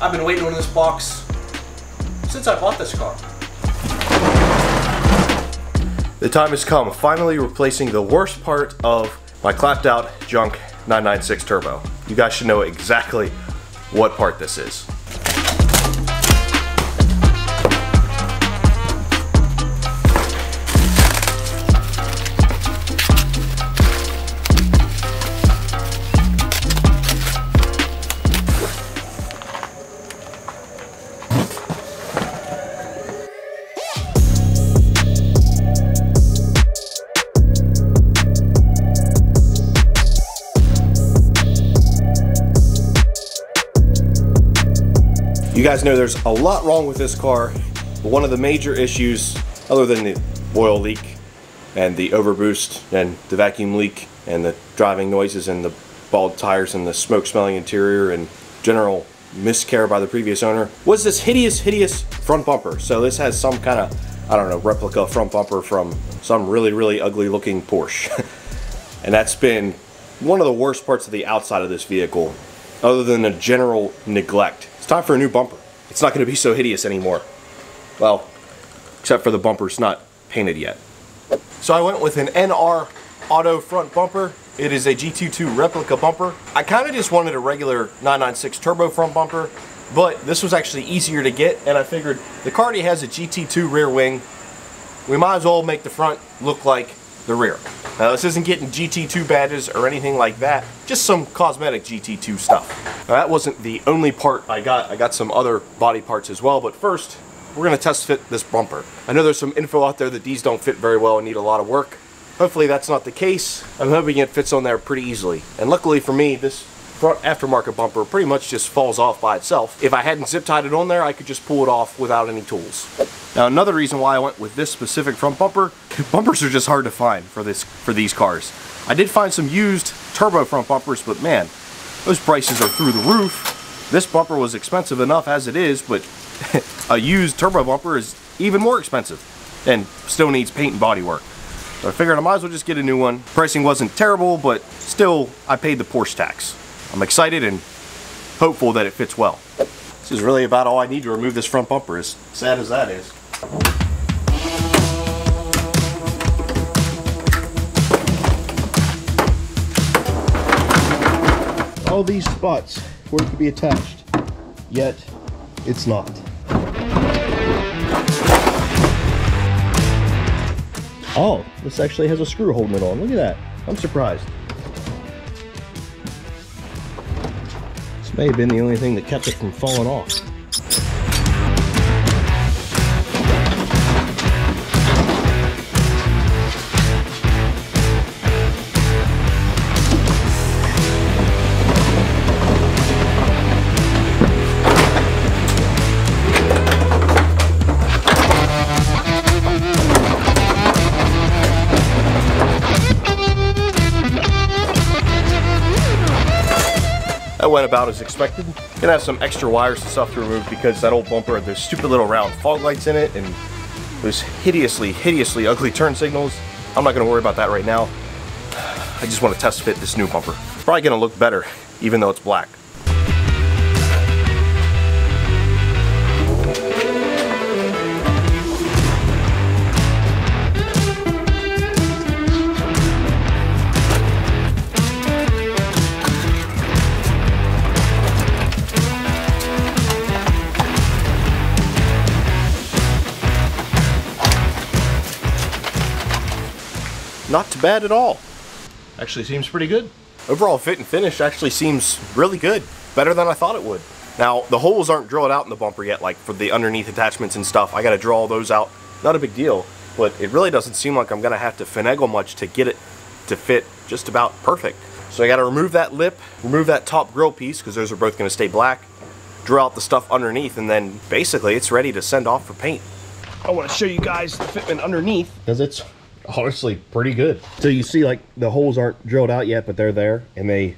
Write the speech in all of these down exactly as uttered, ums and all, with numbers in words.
I've been waiting on this box since I bought this car. The time has come, finally replacing the worst part of my clapped out junk nine ninety-six turbo. You guys should know exactly what part this is. You guys know there's a lot wrong with this car, but one of the major issues, other than the oil leak and the overboost and the vacuum leak and the driving noises and the bald tires and the smoke smelling interior and general miscare by the previous owner, was this hideous, hideous front bumper. So this has some kind of, I don't know, replica front bumper from some really, really ugly looking Porsche. And that's been one of the worst parts of the outside of this vehicle, other than the general neglect. It's time for a new bumper. It's not going to be so hideous anymore. Well, except for the bumper's not painted yet. So I went with an N R Auto front bumper. It is a G T two replica bumper. I kind of just wanted a regular nine ninety-six turbo front bumper, but this was actually easier to get, and I figured the car already has a G T two rear wing. We might as well make the front look like the rear. Now this isn't getting G T two badges or anything like that, just some cosmetic G T two stuff. Now that wasn't the only part I got. I got some other body parts as well, but first we're going to test fit this bumper. I know there's some info out there that these don't fit very well and need a lot of work. Hopefully that's not the case. I'm hoping it fits on there pretty easily. And luckily for me, this front aftermarket bumper pretty much just falls off by itself. If I hadn't zip tied it on there, I could just pull it off without any tools. Now another reason why I went with this specific front bumper, bumpers are just hard to find for this for these cars. I did find some used turbo front bumpers, but man, those prices are through the roof. This bumper was expensive enough as it is, but a used turbo bumper is even more expensive and still needs paint and body work. So I figured I might as well just get a new one. Pricing wasn't terrible, but still I paid the Porsche tax. I'm excited and hopeful that it fits well. This is really about all I need to remove this front bumper, as sad as that is. All these spots where it could be attached, yet it's not. Oh, this actually has a screw holding it on. Look at that. I'm surprised. This may have been the only thing that kept it from falling off. That went about as expected. Gonna have some extra wires and stuff to remove because that old bumper had those stupid little round fog lights in it and those hideously, hideously ugly turn signals. I'm not gonna worry about that right now. I just want to test fit this new bumper. Probably gonna look better even though it's black. Not too bad at all. Actually seems pretty good. Overall fit and finish actually seems really good. Better than I thought it would. Now, the holes aren't drilled out in the bumper yet, like for the underneath attachments and stuff. I gotta draw those out. Not a big deal, but it really doesn't seem like I'm gonna have to finagle much to get it to fit just about perfect. So I gotta remove that lip, remove that top grill piece, because those are both gonna stay black, drill out the stuff underneath, and then basically it's ready to send off for paint. I wanna show you guys the fitment underneath, because it's honestly pretty good. So you see, like, the holes aren't drilled out yet, but they're there and they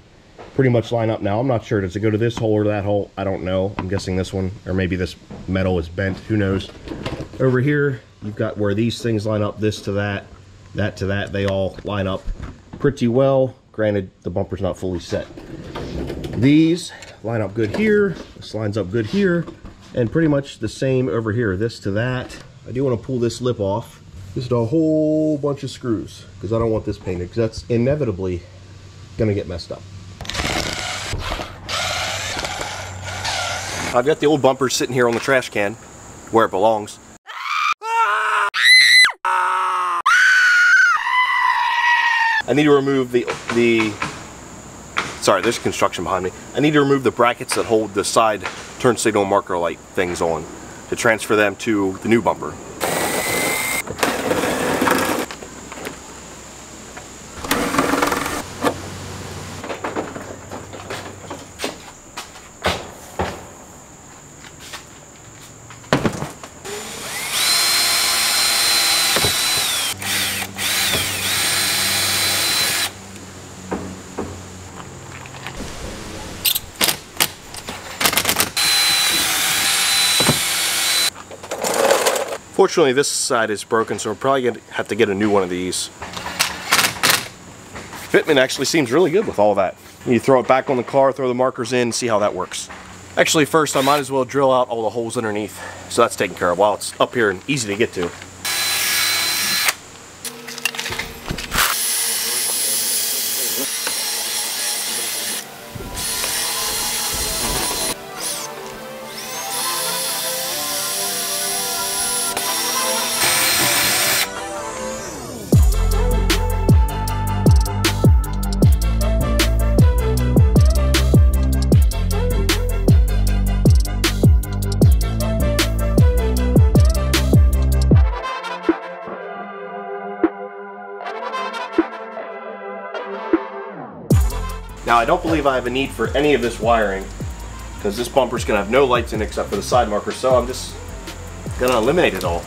pretty much line up now. I'm not sure, does it go to this hole or that hole? I don't know. I'm guessing this one, or maybe this metal is bent, who knows. Over here you've got where these things line up, this to that, that to that. They all line up pretty well. Granted, the bumper's not fully set. These line up good here, this lines up good here, and pretty much the same over here, this to that. I do want to pull this lip off. This is a whole bunch of screws because I don't want this painted, because that's inevitably gonna get messed up. I've got the old bumper sitting here on the trash can where it belongs. I need to remove the, the, sorry, there's construction behind me. I need to remove the brackets that hold the side turn signal marker light things on to transfer them to the new bumper. Fortunately, this side is broken, so we're probably going to have to get a new one of these. Fitment actually seems really good with all that. You throw it back on the car, throw the markers in, see how that works. Actually, first I might as well drill out all the holes underneath, so that's taken care of while it's up here and easy to get to. Now, I don't believe I have a need for any of this wiring because this bumper's gonna have no lights in except for the side marker, so I'm just gonna eliminate it all.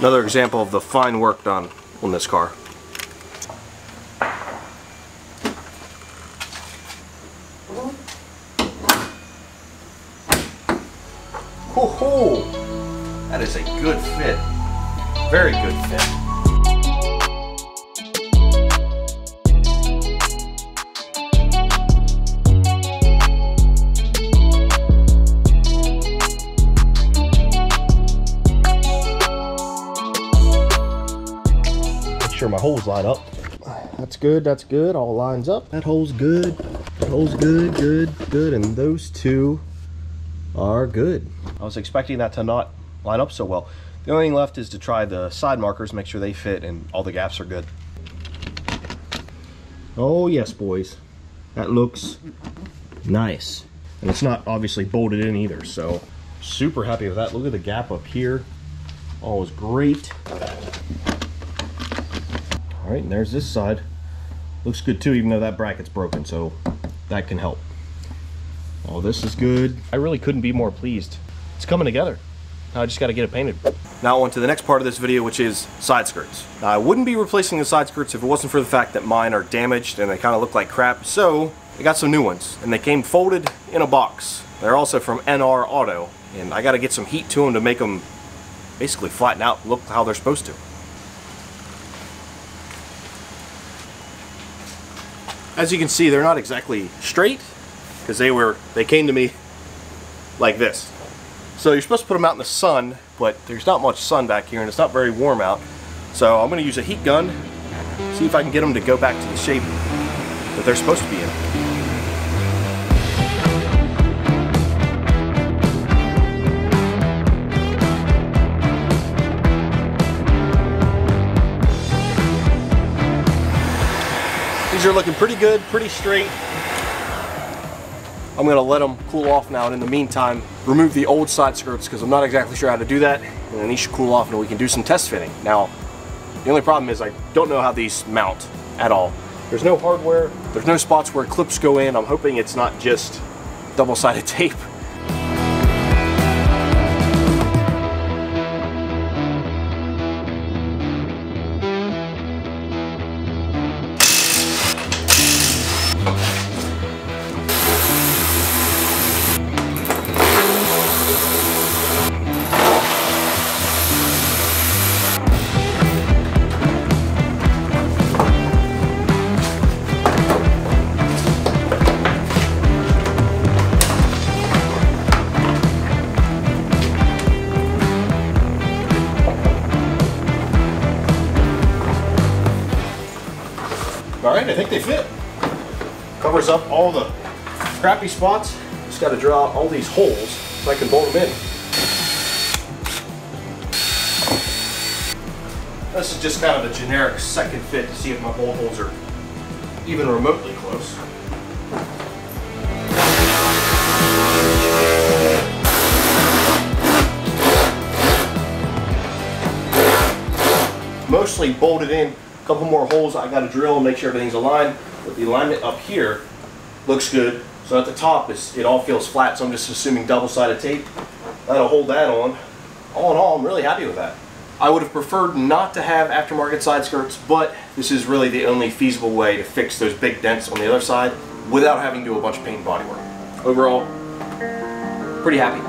Another example of the fine work done on this car. Ho ho! That is a good fit. Very good fit. Sure, my holes line up. That's good, that's good, all lines up. That hole's good, that hole's good, good, good, and those two are good. I was expecting that to not line up so well. The only thing left is to try the side markers, make sure they fit and all the gaps are good. Oh yes, boys, that looks nice. And it's not obviously bolted in either, so super happy with that. Look at the gap up here, all is great. All right, and there's this side. Looks good too, even though that bracket's broken, so that can help. Oh, this is good. I really couldn't be more pleased. It's coming together. I just gotta get it painted. Now on to the next part of this video, which is side skirts. Now, I wouldn't be replacing the side skirts if it wasn't for the fact that mine are damaged and they kinda look like crap, so I got some new ones, and they came folded in a box. They're also from N R Auto, and I gotta get some heat to them to make them basically flatten out, look how they're supposed to. As you can see, they're not exactly straight because they were they came to me like this. So you're supposed to put them out in the sun, but there's not much sun back here and it's not very warm out. So I'm gonna use a heat gun, see if I can get them to go back to the shape that they're supposed to be in. These are looking pretty good, pretty straight. I'm gonna let them cool off now, and in the meantime, remove the old side skirts because I'm not exactly sure how to do that. And then these should cool off and we can do some test fitting. Now, the only problem is I don't know how these mount at all. There's no hardware, there's no spots where clips go in. I'm hoping it's not just double-sided tape. All right, I think they fit. Covers up all the crappy spots. Just got to draw out all these holes so I can bolt them in. This is just kind of a generic second fit to see if my bolt holes are even remotely close. Mostly bolted in. Couple more holes I got to drill and make sure everything's aligned, but the alignment up here looks good. So at the top, it's, it all feels flat, so I'm just assuming double-sided tape. That'll hold that on. All in all, I'm really happy with that. I would have preferred not to have aftermarket side skirts, but this is really the only feasible way to fix those big dents on the other side without having to do a bunch of paint and body work. Overall, pretty happy.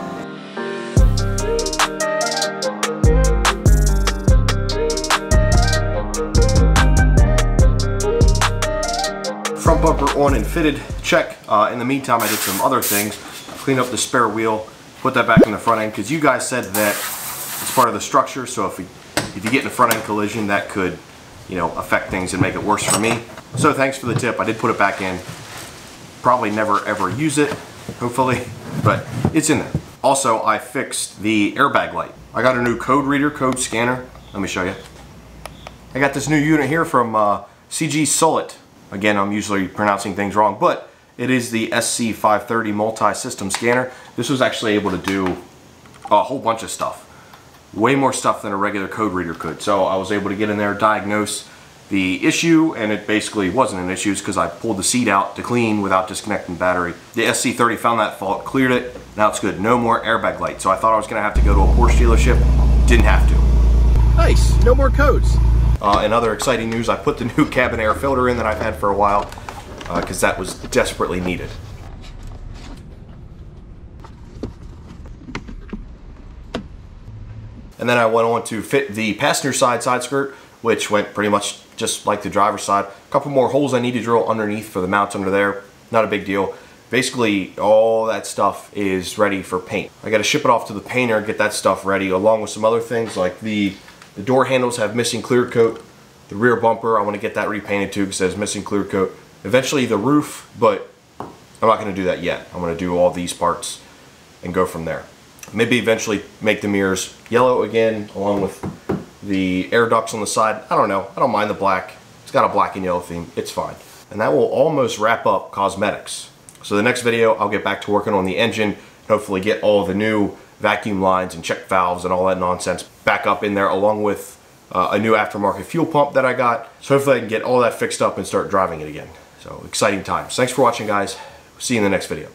Front bumper on and fitted, check. Uh, in the meantime, I did some other things. I cleaned up the spare wheel, put that back in the front end, because you guys said that it's part of the structure, so if, we, if you get in a front end collision, that could, you know, affect things and make it worse for me. So thanks for the tip. I did put it back in. Probably never ever use it, hopefully, but it's in there. Also, I fixed the airbag light. I got a new code reader, code scanner. Let me show you. I got this new unit here from uh, C G SULIT. Again, I'm usually pronouncing things wrong, but it is the S C five thirty multi-system scanner. This was actually able to do a whole bunch of stuff. Way more stuff than a regular code reader could. So I was able to get in there, diagnose the issue, and it basically wasn't an issue because I pulled the seat out to clean without disconnecting the battery. The S C thirty found that fault, cleared it, now it's good. No more airbag light. So I thought I was gonna have to go to a Porsche dealership, didn't have to. Nice, no more codes. Uh, in other exciting news, I put the new cabin air filter in that I've had for a while because uh, that was desperately needed. And then I went on to fit the passenger side side skirt, which went pretty much just like the driver's side. A couple more holes I need to drill underneath for the mounts under there. Not a big deal. Basically, all that stuff is ready for paint. I got to ship it off to the painter, get that stuff ready, along with some other things like the The door handles have missing clear coat. The rear bumper, I want to get that repainted too because it has missing clear coat. Eventually the roof, but I'm not going to do that yet. I'm going to do all these parts and go from there. Maybe eventually make the mirrors yellow again along with the air ducts on the side. I don't know. I don't mind the black. It's got a black and yellow theme. It's fine. And that will almost wrap up cosmetics. So the next video, I'll get back to working on the engine and hopefully get all the new vacuum lines and check valves and all that nonsense back up in there along with uh, a new aftermarket fuel pump that I got. So hopefully I can get all that fixed up and start driving it again. So exciting times. Thanks for watching, guys. See you in the next video.